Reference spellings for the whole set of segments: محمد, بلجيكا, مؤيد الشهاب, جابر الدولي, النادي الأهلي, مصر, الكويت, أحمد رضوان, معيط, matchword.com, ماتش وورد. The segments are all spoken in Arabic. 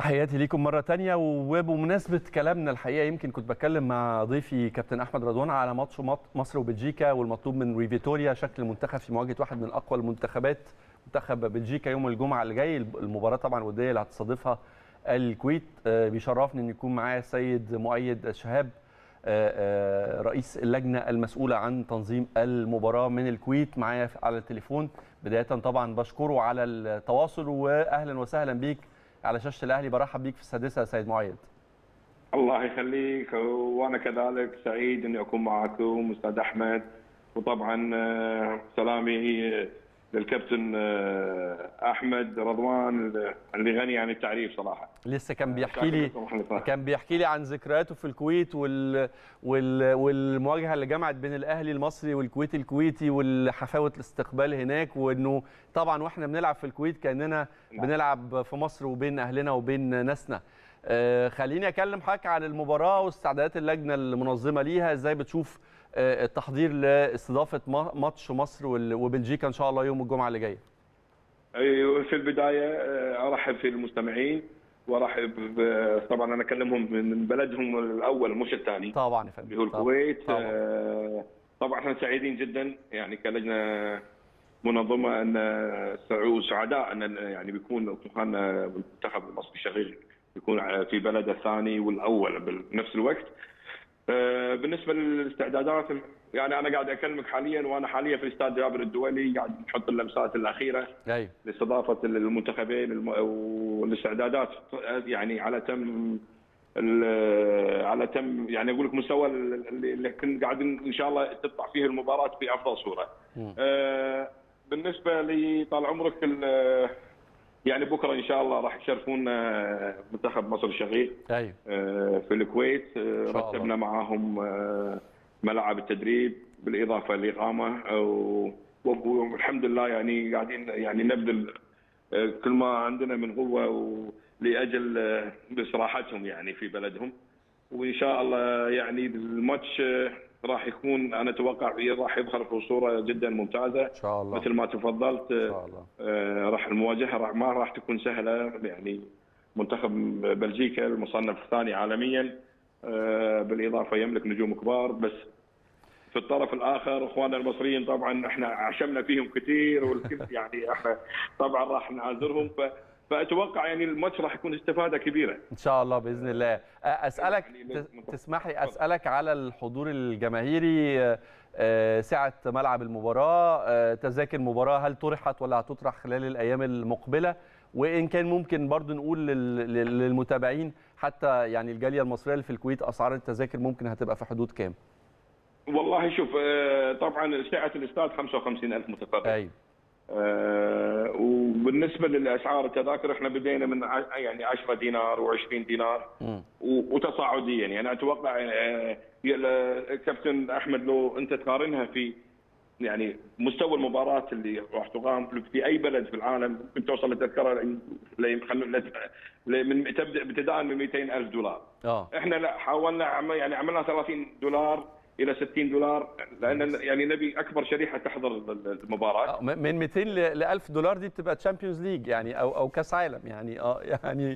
تحياتي ليكم مرة تانية. وبمناسبة كلامنا الحقيقة يمكن كنت بتكلم مع ضيفي كابتن أحمد رضوان على ماتش مصر وبلجيكا والمطلوب من ريفيتوريا شكل المنتخب في مواجهة واحد من أقوى المنتخبات منتخب بلجيكا يوم الجمعة اللي جاي. المباراة طبعا ودية اللي هتستضيفها الكويت. بيشرفني أن يكون معايا السيد مؤيد الشهاب رئيس اللجنة المسؤولة عن تنظيم المباراة من الكويت معايا على التليفون. بداية طبعا بشكره على التواصل وأهلا وسهلا بيك على شاشة الأهلي. برحب بيك في السادسة يا سيد معيط. الله يخليك، وأنا كذلك سعيد أني أكون معكم أستاذ أحمد، وطبعا سلامي للكابتن أحمد رضوان اللي غني عن التعريف صراحة. لسه كان بيحكي لي عن ذكرياته في الكويت والمواجهة اللي جمعت بين الأهلي المصري والكويت الكويتي والحفاوة الاستقبال هناك، وإنه طبعا واحنا بنلعب في الكويت كأننا بنلعب في مصر وبين أهلنا وبين ناسنا. خليني أكلم حضرتك عن المباراة واستعدادات اللجنة المنظمة ليها. إزاي بتشوف التحضير لاستضافه ماتش مصر وبلجيكا ان شاء الله يوم الجمعه اللي جايه؟ ايوه، في البدايه ارحب في المستمعين وارحب طبعا انا اكلمهم من بلدهم الاول مش الثاني طبعا يا فندم، هو الكويت. طبعا احنا سعيدين جدا يعني كلجنه منظمه ان سعداء ان يعني بيكون تقالنا المنتخب المصري الشقيق بيكون في بلده الثاني والاول بنفس الوقت. بالنسبه للاستعدادات يعني انا قاعد اكلمك حاليا وانا حاليا في استاد جابر الدولي قاعد نحط اللمسات الاخيره لاستضافه المنتخبين والاستعدادات يعني على تم يعني اقول لك مستوى اللي كنا قاعدين ان شاء الله تطلع فيه المباراه بافضل صوره. بالنسبه لطال عمرك يعني بكره ان شاء الله راح يشرفونا منتخب مصر الشقيق في الكويت. رتبنا معاهم ملاعب التدريب بالاضافه للاقامه، والحمد لله يعني قاعدين يعني نبذل كل ما عندنا من قوه لاجل استراحتهم يعني في بلدهم. وان شاء الله يعني الماتش راح يكون انا اتوقع راح يظهر في صوره جدا ممتازه ان شاء الله. مثل ما تفضلت ان شاء الله راح المواجهه ما راح تكون سهله، يعني منتخب بلجيكا المصنف الثاني عالميا بالاضافه يملك نجوم كبار، بس في الطرف الاخر اخواننا المصريين طبعا احنا عشمنا فيهم كثير والكل يعني احنا طبعا راح نعذرهم فاتوقع يعني الماتش راح يكون استفاده كبيره ان شاء الله باذن الله. اسالك تسمح لي اسالك على الحضور الجماهيري، سعه ملعب المباراه، تذاكر المباراه هل طرحت ولا هتطرح خلال الايام المقبله؟ وان كان ممكن برضو نقول للمتابعين حتى يعني الجاليه المصريه اللي في الكويت اسعار التذاكر ممكن هتبقى في حدود كام؟ والله شوف طبعا سعه الاستاد 55,000 متفرج. ايوه وبالنسبه للاسعار التذاكر احنا بدينا من يعني 10 دينار و20 دينار وتصاعديا يعني اتوقع كابتن احمد لو انت تقارنها في يعني مستوى المباراه اللي راح تقام في اي بلد في العالم ممكن توصل لتذكره من تبدا ابتداء من $200,000. احنا لا حاولنا يعني عملنا $30 الى $60 لان يعني نبي اكبر شريحه تحضر المباراه. من $200 ل $1,000 دي بتبقى تشامبيونز ليج يعني او كاس عالم يعني يعني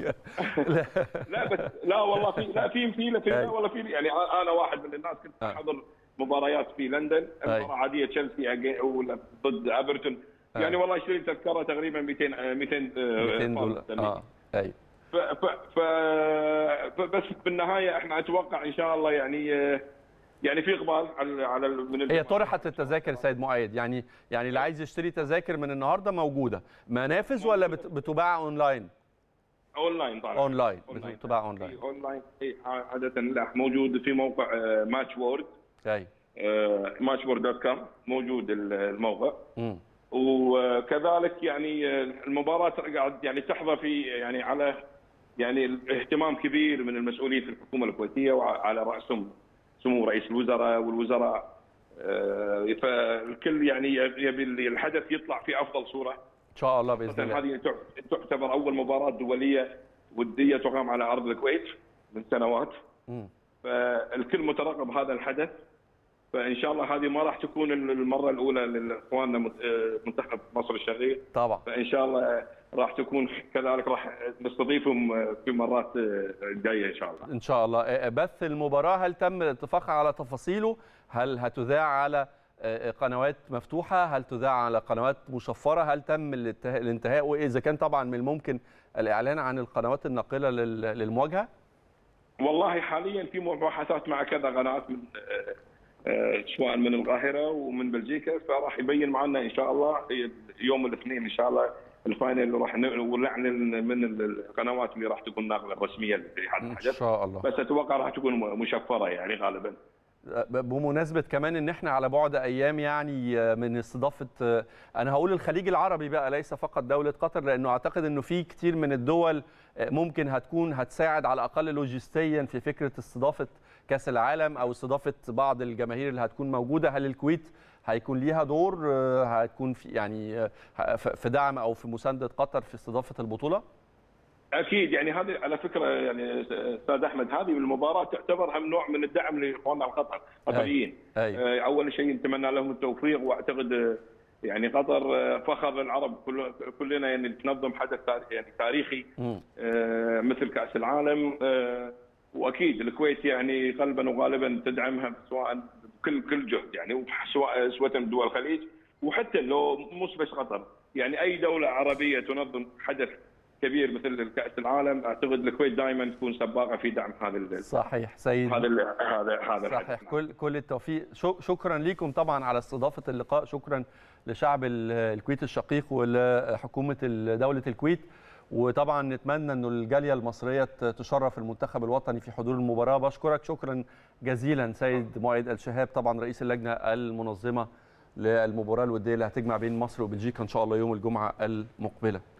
لا لا بس لا والله في لا في لا والله في يعني انا واحد من الناس كنت احضر مباريات في لندن مباراه عاديه تشيلسي ضد ايفرتون يعني والله اشتريت تذكره تقريبا $200 بس في النهايه احنا اتوقع ان شاء الله يعني في اقبال على من هي طرحت التذاكر سيد مؤيد يعني اللي عايز يشتري تذاكر من النهارده موجوده منافذ ولا بتباع اونلاين؟ اونلاين طبعا اونلاين بتباع اونلاين عاده. لا موجود في موقع ماتش وورد matchword.com موجود الموقع وكذلك يعني المباراه قاعد يعني تحظى في يعني على يعني اهتمام كبير من المسؤولين في الحكومه الكويتيه وعلى راسهم سمو رئيس الوزراء والوزراء، فالكل يعني يبي الحدث يطلع في افضل صوره ان شاء الله باذن الله. هذه تعتبر اول مباراه دوليه وديه تقام على ارض الكويت من سنوات، فالكل مترقب هذا الحدث. فان شاء الله هذه ما راح تكون المره الاولى لاخواننا منتخب مصر الشقيق طبعا، فان شاء الله راح تكون كذلك، راح نستضيفهم في مرات جايه ان شاء الله. ان شاء الله. بث المباراه هل تم الاتفاق على تفاصيله؟ هل هتذاع على قنوات مفتوحه؟ هل تذاع على قنوات مشفره؟ هل تم الانتهاء؟ واذا كان طبعا من الممكن الاعلان عن القنوات الناقله للمواجهه؟ والله حاليا في مباحثات مع كذا قناه من سواء من القاهره ومن بلجيكا، فراح يبين معنا ان شاء الله يوم الاثنين ان شاء الله الفاينل اللي راح ونعلن من القنوات اللي راح تكون ناقله الرسميه لهذا الحدث ان شاء الله، بس اتوقع راح تكون مشفره يعني غالبا. بمناسبه كمان ان احنا على بعد ايام يعني من استضافه، انا هقول الخليج العربي بقى ليس فقط دوله قطر، لانه اعتقد انه في كتير من الدول ممكن هتكون هتساعد على الاقل لوجستيا في فكره استضافه كاس العالم او استضافه بعض الجماهير اللي هتكون موجوده. هل الكويت هيكون ليها دور، هتكون في يعني في دعم او في مسانده قطر في استضافه البطوله؟ اكيد يعني هذه على فكره يعني استاذ احمد هذه المباراه تعتبر هم نوع من الدعم لاخواننا القطريين. اول شيء نتمنى لهم التوفيق، واعتقد يعني قطر فخر العرب كلنا يعني تنظم حدث يعني تاريخي مثل كاس العالم، واكيد الكويت يعني قلبا وغالبا تدعمها سواء كل جهد يعني، سواء من دول الخليج وحتى لو مش بس قطر يعني اي دوله عربيه تنظم حدث كبير مثل كأس العالم، اعتقد الكويت دائما تكون سباقه في دعم هذا. صحيح سيدي، هذا صحيح. كل التوفيق. شكرا لكم طبعا على استضافه اللقاء، شكرا لشعب الكويت الشقيق ولحكومه دوله الكويت، وطبعا نتمنى انه الجاليه المصريه تشرف المنتخب الوطني في حضور المباراه. بشكرك شكرا جزيلا سيد مؤيد الشهاب طبعا رئيس اللجنه المنظمه للمباراه الوديه اللي هتجمع بين مصر وبلجيكا ان شاء الله يوم الجمعه المقبله.